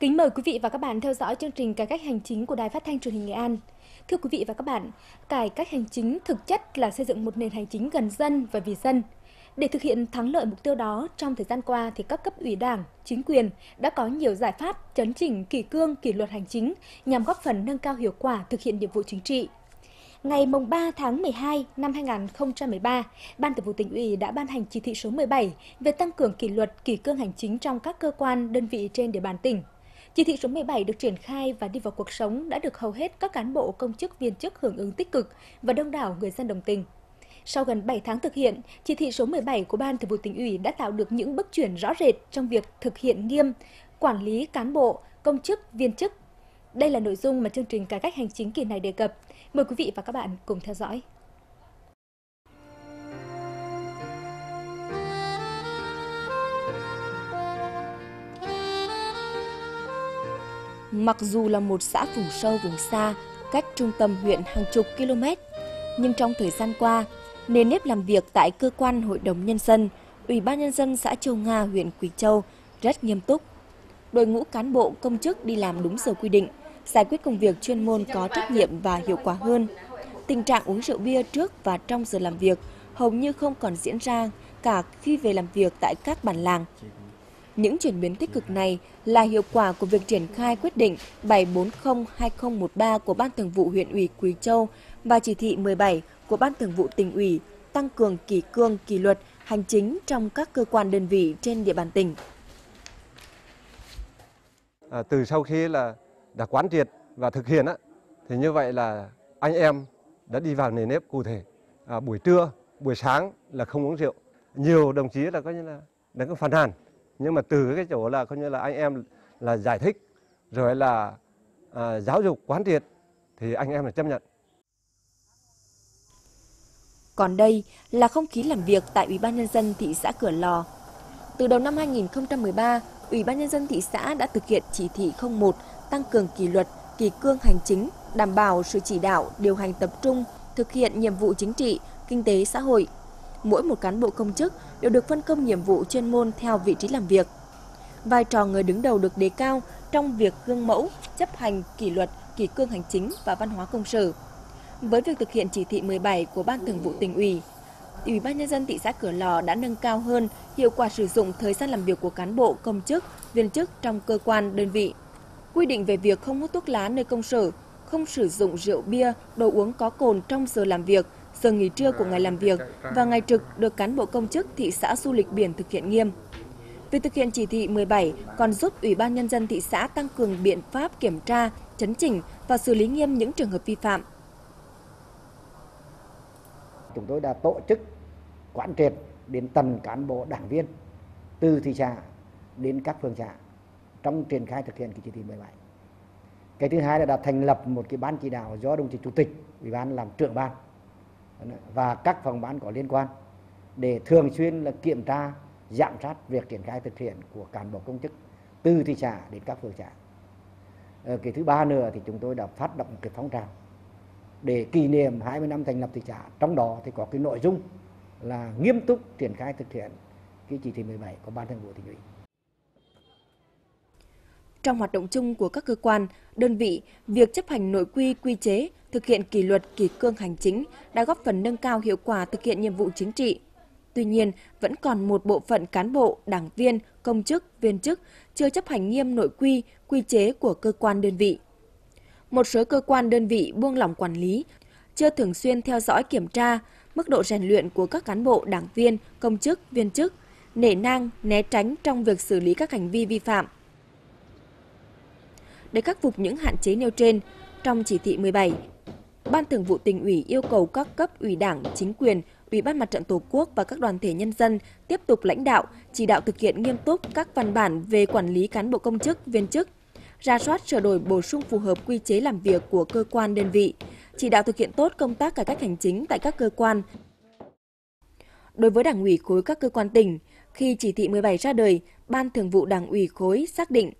Kính mời quý vị và các bạn theo dõi chương trình Cải cách hành chính của Đài Phát thanh Truyền hình Nghệ An. Thưa quý vị và các bạn, cải cách hành chính thực chất là xây dựng một nền hành chính gần dân và vì dân. Để thực hiện thắng lợi mục tiêu đó, trong thời gian qua thì các cấp ủy Đảng, chính quyền đã có nhiều giải pháp chấn chỉnh kỷ cương, kỷ luật hành chính nhằm góp phần nâng cao hiệu quả thực hiện nhiệm vụ chính trị. Ngày 3 tháng 12 năm 2013, Ban Thường vụ Tỉnh ủy đã ban hành chỉ thị số 17 về tăng cường kỷ luật, kỷ cương hành chính trong các cơ quan, đơn vị trên địa bàn tỉnh. Chỉ thị số 17 được triển khai và đi vào cuộc sống đã được hầu hết các cán bộ, công chức, viên chức hưởng ứng tích cực và đông đảo người dân đồng tình. Sau gần 7 tháng thực hiện, chỉ thị số 17 của Ban Thường vụ Tỉnh ủy đã tạo được những bước chuyển rõ rệt trong việc thực hiện nghiêm, quản lý cán bộ, công chức, viên chức. Đây là nội dung mà chương trình Cải cách hành chính kỳ này đề cập. Mời quý vị và các bạn cùng theo dõi. Mặc dù là một xã vùng sâu vùng xa, cách trung tâm huyện hàng chục km, nhưng trong thời gian qua, nền nếp làm việc tại cơ quan Hội đồng Nhân dân, Ủy ban Nhân dân xã Châu Nga, huyện Quỳ Châu rất nghiêm túc. Đội ngũ cán bộ, công chức đi làm đúng giờ quy định, giải quyết công việc chuyên môn có trách nhiệm và hiệu quả hơn. Tình trạng uống rượu bia trước và trong giờ làm việc hầu như không còn diễn ra cả khi về làm việc tại các bản làng. Những chuyển biến tích cực này là hiệu quả của việc triển khai quyết định 740/2013 của Ban Thường vụ huyện ủy Quỳ Châu và chỉ thị 17 của Ban Thường vụ Tỉnh ủy tăng cường kỷ cương, kỷ luật hành chính trong các cơ quan đơn vị trên địa bàn tỉnh. Từ sau khi là đã quán triệt và thực hiện thì như vậy là anh em đã đi vào nền nếp cụ thể. Buổi trưa, buổi sáng là không uống rượu. Nhiều đồng chí là coi như là đã có phản hàn. Nhưng mà từ cái chỗ là coi như là anh em là giải thích rồi là giáo dục quán triệt thì anh em là chấp nhận. Còn đây là không khí làm việc tại Ủy ban Nhân dân thị xã Cửa Lò. Từ đầu năm 2013, Ủy ban Nhân dân thị xã đã thực hiện chỉ thị 01 tăng cường kỷ luật, kỷ cương hành chính, đảm bảo sự chỉ đạo, điều hành tập trung, thực hiện nhiệm vụ chính trị, kinh tế, xã hội. Mỗi một cán bộ công chức đều được phân công nhiệm vụ chuyên môn theo vị trí làm việc. Vai trò người đứng đầu được đề cao trong việc gương mẫu, chấp hành kỷ luật, kỷ cương hành chính và văn hóa công sở. Với việc thực hiện chỉ thị 17 của Ban Thường vụ Tỉnh ủy, Ủy ban Nhân dân thị xã Cửa Lò đã nâng cao hơn hiệu quả sử dụng thời gian làm việc của cán bộ, công chức, viên chức trong cơ quan, đơn vị. Quy định về việc không hút thuốc lá nơi công sở, không sử dụng rượu bia, đồ uống có cồn trong giờ làm việc, giờ nghỉ trưa của ngày làm việc và ngày trực được cán bộ công chức thị xã du lịch biển thực hiện nghiêm. Việc thực hiện chỉ thị 17 còn giúp Ủy ban Nhân dân thị xã tăng cường biện pháp kiểm tra, chấn chỉnh và xử lý nghiêm những trường hợp vi phạm. Chúng tôi đã tổ chức quán triệt đến tầng cán bộ đảng viên từ thị xã đến các phường xã trong triển khai thực hiện cái chỉ thị 17. Cái thứ hai là đã thành lập một cái ban chỉ đạo do đồng chí chủ tịch ủy ban làm trưởng ban và các phòng ban có liên quan để thường xuyên là kiểm tra, giám sát việc triển khai thực hiện của cán bộ công chức từ thị xã đến các phường xã. Cái thứ ba nữa thì chúng tôi đã phát động cái phong trào để kỷ niệm 20 năm thành lập thị xã, trong đó thì có cái nội dung là nghiêm túc triển khai thực hiện cái chỉ thị 17 của Ban Thường vụ Tỉnh ủy. Trong hoạt động chung của các cơ quan, đơn vị, việc chấp hành nội quy, quy chế, thực hiện kỷ luật, kỷ cương hành chính đã góp phần nâng cao hiệu quả thực hiện nhiệm vụ chính trị. Tuy nhiên, vẫn còn một bộ phận cán bộ, đảng viên, công chức, viên chức chưa chấp hành nghiêm nội quy, quy chế của cơ quan đơn vị. Một số cơ quan đơn vị buông lỏng quản lý, chưa thường xuyên theo dõi kiểm tra mức độ rèn luyện của các cán bộ, đảng viên, công chức, viên chức, nể nang, né tránh trong việc xử lý các hành vi vi phạm. Để khắc phục những hạn chế nêu trên, trong chỉ thị 17, Ban Thường vụ Tỉnh ủy yêu cầu các cấp ủy Đảng, chính quyền, Ủy ban Mặt trận Tổ quốc và các đoàn thể nhân dân tiếp tục lãnh đạo, chỉ đạo thực hiện nghiêm túc các văn bản về quản lý cán bộ công chức, viên chức, rà soát sửa đổi bổ sung phù hợp quy chế làm việc của cơ quan đơn vị, chỉ đạo thực hiện tốt công tác cải cách hành chính tại các cơ quan. Đối với Đảng ủy khối các cơ quan tỉnh, khi chỉ thị 17 ra đời, Ban Thường vụ Đảng ủy khối xác định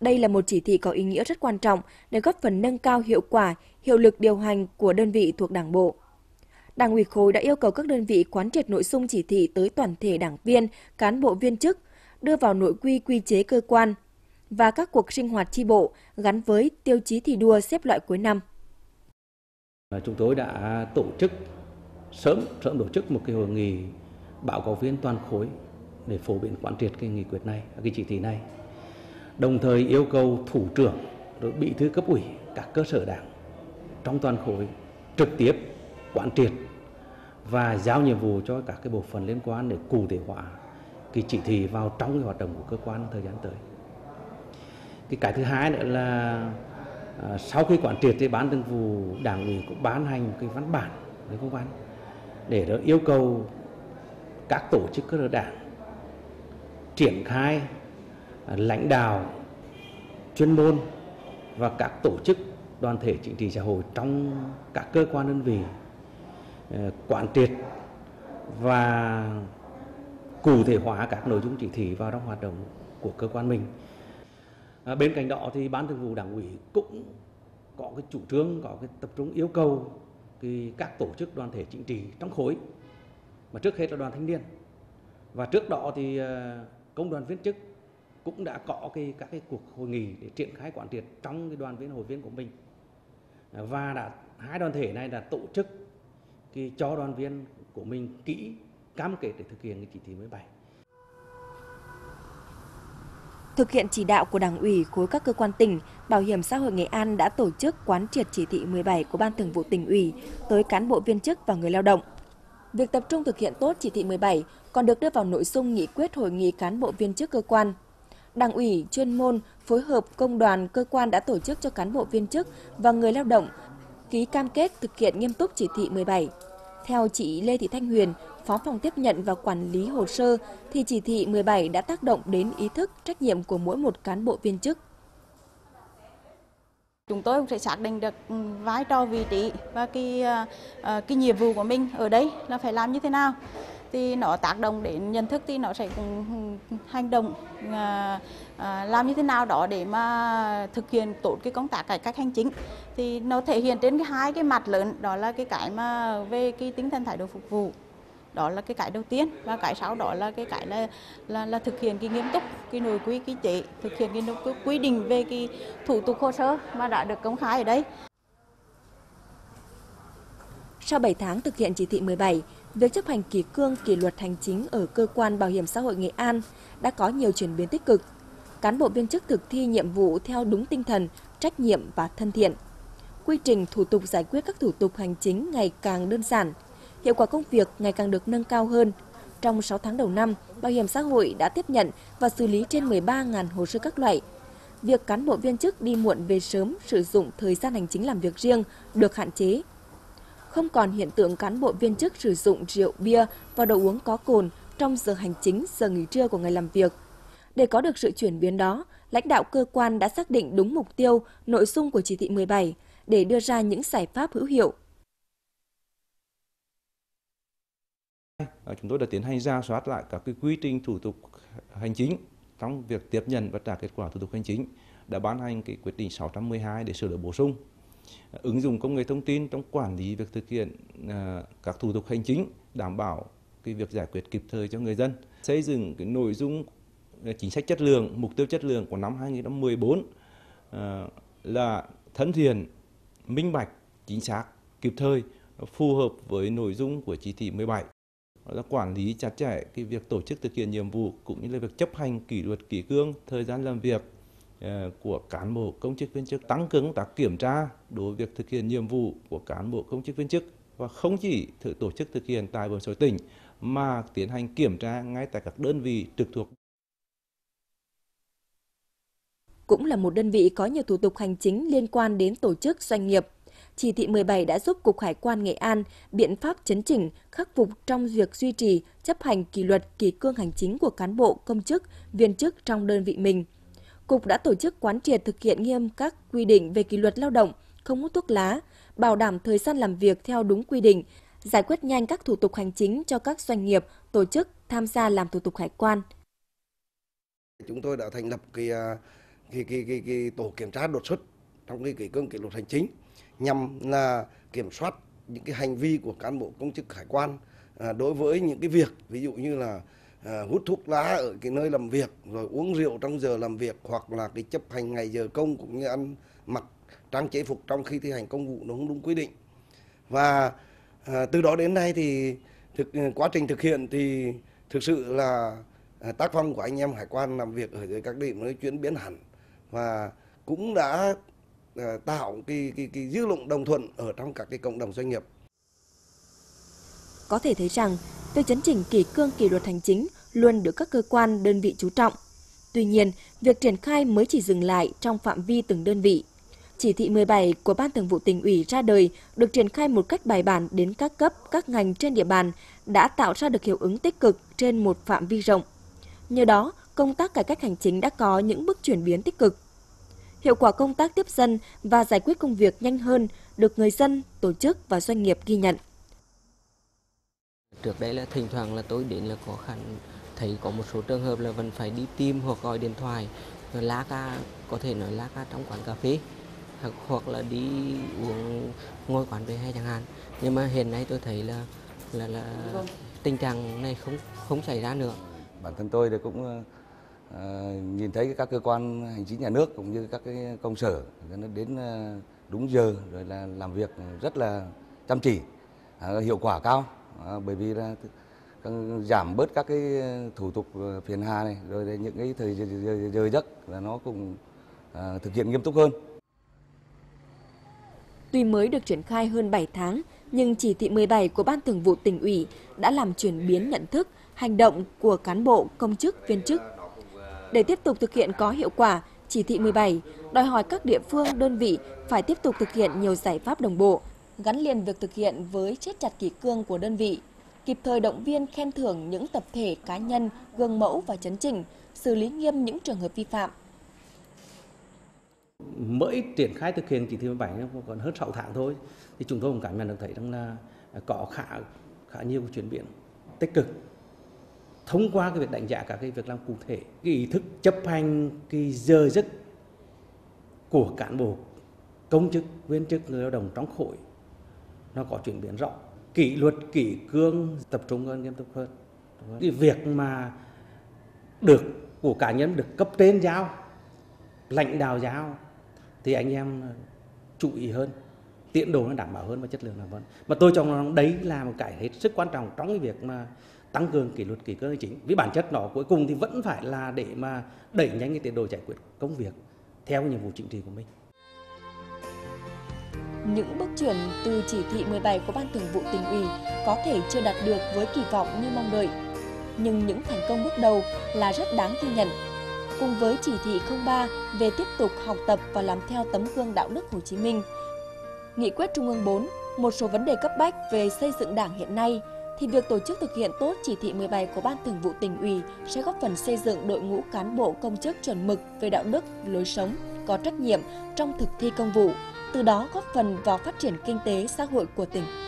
đây là một chỉ thị có ý nghĩa rất quan trọng để góp phần nâng cao hiệu quả, hiệu lực điều hành của đơn vị thuộc Đảng bộ. Đảng ủy khối đã yêu cầu các đơn vị quán triệt nội dung chỉ thị tới toàn thể đảng viên, cán bộ viên chức, đưa vào nội quy quy chế cơ quan. và các cuộc sinh hoạt chi bộ gắn với tiêu chí thi đua xếp loại cuối năm. Chúng tôi đã tổ chức sớm tổ chức một cái hội nghị báo cáo viên toàn khối để phổ biến quán triệt cái nghị quyết này, cái chỉ thị này. Đồng thời yêu cầu thủ trưởng, rồi bí thư cấp ủy các cơ sở đảng trong toàn khối trực tiếp quán triệt và giao nhiệm vụ cho các cái bộ phận liên quan để cụ thể hóa cái chỉ thị vào trong cái hoạt động của cơ quan thời gian tới. Cái thứ hai nữa là sau khi quán triệt thì Ban Thường vụ Đảng ủy cũng ban hành một cái văn bản với công văn để đó yêu cầu các tổ chức cơ sở đảng triển khai lãnh đạo chuyên môn và các tổ chức đoàn thể chính trị xã hội trong các cơ quan đơn vị quán triệt và cụ thể hóa các nội dung chỉ thị vào trong hoạt động của cơ quan mình. Bên cạnh đó thì Ban Thường vụ Đảng ủy cũng có cái chủ trương, có cái tập trung yêu cầu thì các tổ chức đoàn thể chính trị trong khối, mà trước hết là đoàn thanh niên, và trước đó thì công đoàn viên chức cũng đã có các cuộc hội nghị để triển khai quán triệt trong cái đoàn viên hội viên của mình, và hai đoàn thể này đã tổ chức cho đoàn viên của mình kỹ cam kết để thực hiện cái chỉ thị 17. Thực hiện chỉ đạo của Đảng ủy, khối các cơ quan tỉnh, Bảo hiểm xã hội Nghệ An đã tổ chức quán triệt chỉ thị 17 của Ban Thường vụ Tỉnh ủy tới cán bộ viên chức và người lao động. Việc tập trung thực hiện tốt chỉ thị 17 còn được đưa vào nội dung nghị quyết hội nghị cán bộ viên chức cơ quan. Đảng ủy, chuyên môn, phối hợp công đoàn, cơ quan đã tổ chức cho cán bộ viên chức và người lao động ký cam kết thực hiện nghiêm túc chỉ thị 17. Theo chị Lê Thị Thanh Huyền, Phó phòng tiếp nhận và quản lý hồ sơ, thì chỉ thị 17 đã tác động đến ý thức, trách nhiệm của mỗi một cán bộ viên chức. Chúng tôi cũng sẽ xác định được vai trò, vị trí và cái nhiệm vụ của mình ở đây là phải làm như thế nào. Thì nó tác động đến nhận thức thì nó sẽ cùng hành động làm như thế nào đó để mà thực hiện tốt cái công tác cải cách hành chính. Thì nó thể hiện trên hai cái mặt lớn, đó là cái mà về cái tinh thần thái độ phục vụ. Đó là cái đầu tiên, và cái sau đó là cái là thực hiện cái nghiêm túc cái nội quy quy chế, thực hiện cái quy định về cái thủ tục hồ sơ mà đã được công khai ở đây. Sau 7 tháng thực hiện chỉ thị 17, việc chấp hành kỷ cương kỷ luật hành chính ở cơ quan Bảo hiểm xã hội Nghệ An đã có nhiều chuyển biến tích cực. Cán bộ viên chức thực thi nhiệm vụ theo đúng tinh thần, trách nhiệm và thân thiện. Quy trình thủ tục giải quyết các thủ tục hành chính ngày càng đơn giản. Hiệu quả công việc ngày càng được nâng cao hơn. Trong 6 tháng đầu năm, Bảo hiểm xã hội đã tiếp nhận và xử lý trên 13.000 hồ sơ các loại. Việc cán bộ viên chức đi muộn về sớm, sử dụng thời gian hành chính làm việc riêng được hạn chế. Không còn hiện tượng cán bộ viên chức sử dụng rượu bia và đồ uống có cồn trong giờ hành chính, giờ nghỉ trưa của ngày làm việc. Để có được sự chuyển biến đó, lãnh đạo cơ quan đã xác định đúng mục tiêu, nội dung của chỉ thị 17 để đưa ra những giải pháp hữu hiệu. Chúng tôi đã tiến hành rà soát lại các cái quy trình thủ tục hành chính trong việc tiếp nhận và trả kết quả thủ tục hành chính, đã ban hành cái quyết định 612 để sửa đổi bổ sung, ứng dụng công nghệ thông tin trong quản lý việc thực hiện các thủ tục hành chính, đảm bảo cái việc giải quyết kịp thời cho người dân, xây dựng cái nội dung chính sách chất lượng, mục tiêu chất lượng của năm 2014 là thân thiện, minh bạch, chính xác, kịp thời, phù hợp với nội dung của chỉ thị 17. Là quản lý chặt chẽ cái việc tổ chức thực hiện nhiệm vụ cũng như là việc chấp hành kỷ luật kỷ cương, thời gian làm việc của cán bộ công chức viên chức, tăng cường công tác kiểm tra đối với việc thực hiện nhiệm vụ của cán bộ công chức viên chức, và không chỉ tổ chức thực hiện tại bộ sở tỉnh mà tiến hành kiểm tra ngay tại các đơn vị trực thuộc. Cũng là một đơn vị có nhiều thủ tục hành chính liên quan đến tổ chức doanh nghiệp, chỉ thị 17 đã giúp Cục Hải quan Nghệ An biện pháp chấn chỉnh, khắc phục trong việc duy trì, chấp hành kỷ luật kỷ cương hành chính của cán bộ, công chức, viên chức trong đơn vị mình. Cục đã tổ chức quán triệt thực hiện nghiêm các quy định về kỷ luật lao động, không hút thuốc lá, bảo đảm thời gian làm việc theo đúng quy định, giải quyết nhanh các thủ tục hành chính cho các doanh nghiệp, tổ chức tham gia làm thủ tục hải quan. Chúng tôi đã thành lập cái tổ kiểm tra đột xuất trong cái kỷ cương kỷ luật hành chính, nhằm là kiểm soát những cái hành vi của cán bộ công chức hải quan đối với những cái việc ví dụ như là hút thuốc lá ở cái nơi làm việc, rồi uống rượu trong giờ làm việc, hoặc là cái chấp hành ngày giờ công cũng như ăn mặc trang chế phục trong khi thi hành công vụ nó không đúng quy định. Và từ đó đến nay thì quá trình thực hiện thì thực sự là tác phong của anh em hải quan làm việc ở dưới các điểm nó chuyển biến hẳn, và cũng đã tạo cái dư luận đồng thuận ở trong các cái cộng đồng doanh nghiệp. Có thể thấy rằng việc chấn chỉnh kỷ cương kỷ luật hành chính luôn được các cơ quan đơn vị chú trọng. Tuy nhiên, việc triển khai mới chỉ dừng lại trong phạm vi từng đơn vị. Chỉ thị 17 của Ban Thường vụ Tỉnh ủy ra đời được triển khai một cách bài bản đến các cấp, các ngành trên địa bàn đã tạo ra được hiệu ứng tích cực trên một phạm vi rộng. Nhờ đó, công tác cải cách hành chính đã có những bước chuyển biến tích cực. Hiệu quả công tác tiếp dân và giải quyết công việc nhanh hơn được người dân, tổ chức và doanh nghiệp ghi nhận. Trước đây là thỉnh thoảng là tôi đến là khó khăn, thấy có một số trường hợp là vẫn phải đi tìm hoặc gọi điện thoại, rồi lá ca, có thể nói lá ca trong quán cà phê, hoặc là đi uống ngồi quán về hay chẳng hạn. Nhưng mà hiện nay tôi thấy là tình trạng này không xảy ra nữa. Bản thân tôi thì cũng nhìn thấy các cơ quan hành chính nhà nước cũng như các cái công sở đến đúng giờ rồi là làm việc rất là chăm chỉ, hiệu quả cao. Bởi vì là giảm bớt các cái thủ tục phiền hà này, rồi những cái thời giờ giấc là nó cũng thực hiện nghiêm túc hơn. Tuy mới được triển khai hơn 7 tháng, nhưng chỉ thị 17 của Ban Thường vụ Tỉnh ủy đã làm chuyển biến nhận thức, hành động của cán bộ, công chức, viên chức. Để tiếp tục thực hiện có hiệu quả, chỉ thị 17 đòi hỏi các địa phương, đơn vị phải tiếp tục thực hiện nhiều giải pháp đồng bộ, gắn liền việc thực hiện với siết chặt kỷ cương của đơn vị, kịp thời động viên khen thưởng những tập thể cá nhân, gương mẫu và chấn chỉnh, xử lý nghiêm những trường hợp vi phạm. Mới triển khai thực hiện chỉ thị 17 còn hơn 6 tháng thôi, thì chúng tôi cũng cảm nhận được thấy rằng là có khá nhiều chuyển biến tích cực. Thông qua cái việc đánh giá các cái việc làm cụ thể, cái ý thức chấp hành cái giờ giấc của cán bộ, công chức, viên chức, người lao động trong khối nó có chuyển biến rộng, kỷ luật, kỷ cương tập trung hơn, nghiêm túc hơn. Cái việc mà được của cá nhân được cấp trên giao, lãnh đạo giao thì anh em chú ý hơn, tiến độ nó đảm bảo hơn và chất lượng làm hơn. Mà tôi cho rằng đấy là một cái hết sức quan trọng trong cái việc mà tăng cường kỷ luật, kỷ cương hành chính. Vì bản chất nó cuối cùng thì vẫn phải là để mà đẩy nhanh cái tiến độ giải quyết công việc theo nhiệm vụ chính trị của mình. Những bước chuyển từ chỉ thị 17 của Ban Thường vụ Tỉnh ủy có thể chưa đạt được với kỳ vọng như mong đợi, nhưng những thành công bước đầu là rất đáng ghi nhận. Cùng với chỉ thị 03 về tiếp tục học tập và làm theo tấm gương đạo đức Hồ Chí Minh, Nghị quyết Trung ương 4, một số vấn đề cấp bách về xây dựng Đảng hiện nay, thì việc tổ chức thực hiện tốt chỉ thị 17 của Ban Thường vụ Tỉnh ủy sẽ góp phần xây dựng đội ngũ cán bộ công chức chuẩn mực về đạo đức, lối sống, có trách nhiệm trong thực thi công vụ, từ đó góp phần vào phát triển kinh tế xã hội của tỉnh.